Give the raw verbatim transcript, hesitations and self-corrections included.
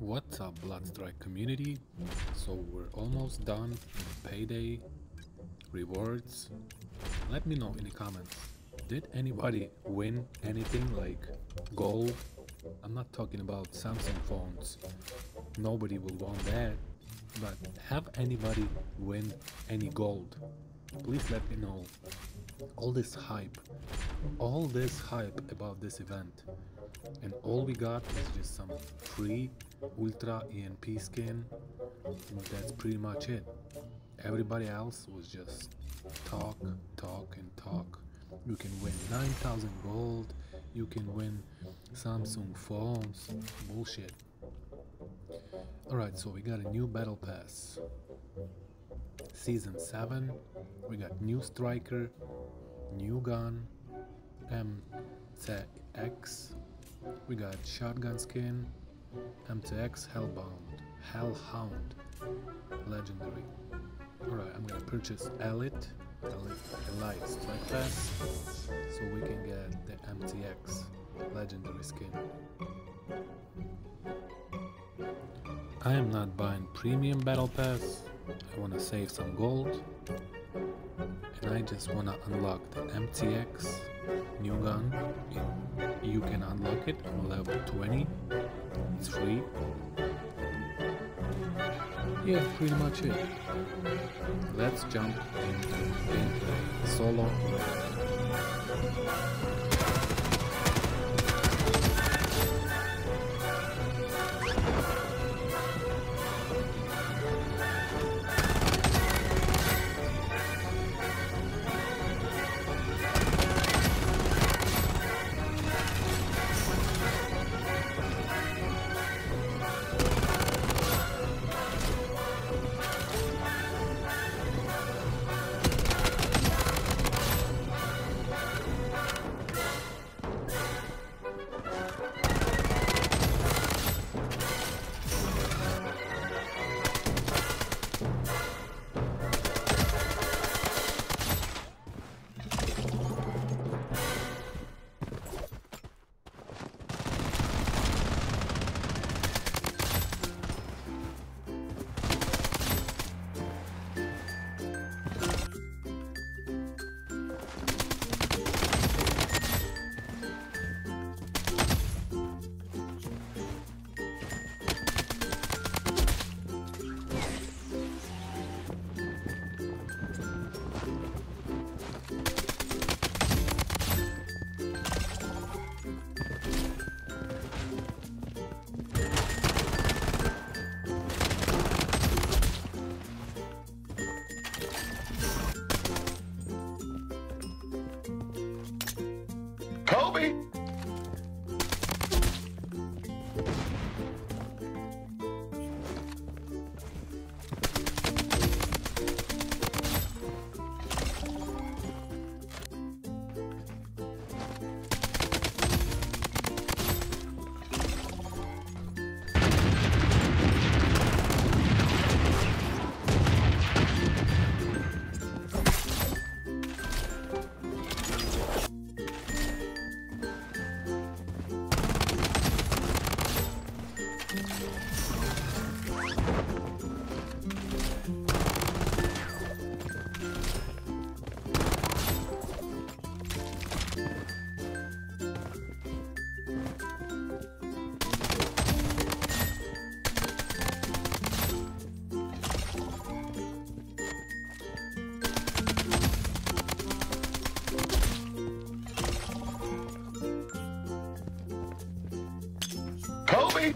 What's up, Bloodstrike community? So we're almost done with payday, rewards. Let me know in the comments, did anybody win anything like gold? I'm not talking about Samsung phones, nobody will want that, but have anybody win any gold? Please let me know. All this hype, all this hype about this event, and all we got is just some free ultra E M P skin, and that's pretty much it. Everybody else was just talk, talk and talk. You can win nine thousand gold, you can win Samsung phones, bullshit. Alright, so we got a new battle pass. Season seven, we got new striker, new gun, M C X, we got shotgun skin, M T X Hellbound, Hellhound, legendary. Alright, I'm gonna purchase Elite, Elite, Elite Strike Pass, so we can get the M T X legendary skin. I am not buying premium battle pass. I want to save some gold, and I just want to unlock the M T X new gun. You can unlock it on level twenty, it's free. Yeah, pretty much it. Let's jump into gameplay solo. Kobe!